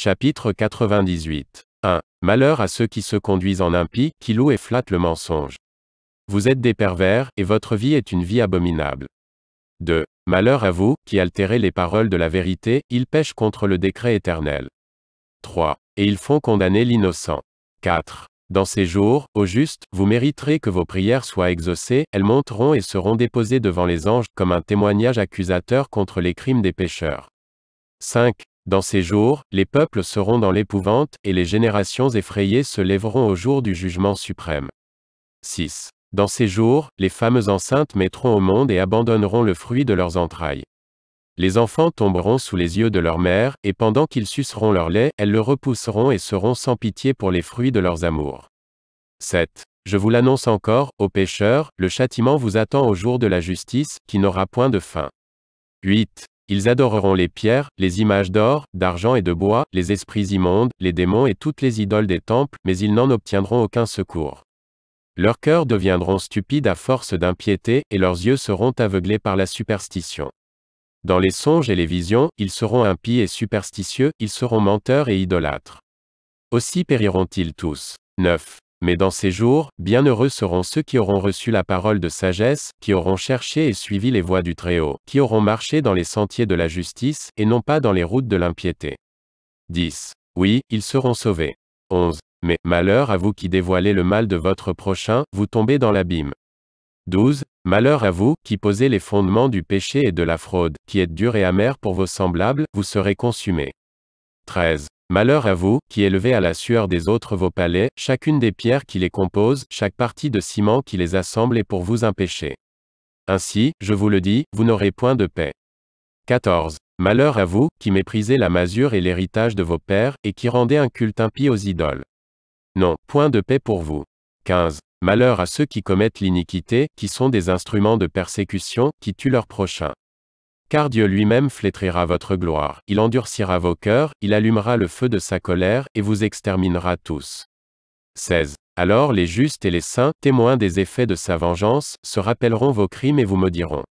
Chapitre 98. 1. Malheur à ceux qui se conduisent en impies, qui louent et flattent le mensonge. Vous êtes des pervers, et votre vie est une vie abominable. 2. Malheur à vous, qui altérez les paroles de la vérité, ils pêchent contre le décret éternel. 3. Et ils font condamner l'innocent. 4. Dans ces jours, au juste, vous mériterez que vos prières soient exaucées, elles monteront et seront déposées devant les anges, comme un témoignage accusateur contre les crimes des pécheurs. 5. Dans ces jours, les peuples seront dans l'épouvante, et les générations effrayées se lèveront au jour du jugement suprême. 6. Dans ces jours, les femmes enceintes mettront au monde et abandonneront le fruit de leurs entrailles. Les enfants tomberont sous les yeux de leur mère, et pendant qu'ils suceront leur lait, elles le repousseront et seront sans pitié pour les fruits de leurs amours. 7. Je vous l'annonce encore, ô pécheurs, le châtiment vous attend au jour de la justice, qui n'aura point de fin. 8. Ils adoreront les pierres, les images d'or, d'argent et de bois, les esprits immondes, les démons et toutes les idoles des temples, mais ils n'en obtiendront aucun secours. Leurs cœurs deviendront stupides à force d'impiété, et leurs yeux seront aveuglés par la superstition. Dans les songes et les visions, ils seront impies et superstitieux, ils seront menteurs et idolâtres. Aussi périront-ils tous. 9. Mais dans ces jours, bienheureux seront ceux qui auront reçu la parole de sagesse, qui auront cherché et suivi les voies du Très-Haut, qui auront marché dans les sentiers de la justice, et non pas dans les routes de l'impiété. 10. Oui, ils seront sauvés. 11. Mais, malheur à vous qui dévoilez le mal de votre prochain, vous tombez dans l'abîme. 12. Malheur à vous, qui posez les fondements du péché et de la fraude, qui êtes dur et amer pour vos semblables, vous serez consumés. 13. Malheur à vous, qui élevez à la sueur des autres vos palais, chacune des pierres qui les composent, chaque partie de ciment qui les assemble est pour vous un péché. Ainsi, je vous le dis, vous n'aurez point de paix. 14. Malheur à vous, qui méprisez la masure et l'héritage de vos pères, et qui rendez un culte impie aux idoles. Non, point de paix pour vous. 15. Malheur à ceux qui commettent l'iniquité, qui sont des instruments de persécution, qui tuent leurs prochains. Car Dieu lui-même flétrira votre gloire, il endurcira vos cœurs, il allumera le feu de sa colère, et vous exterminera tous. 16. Alors les justes et les saints, témoins des effets de sa vengeance, se rappelleront vos crimes et vous maudiront.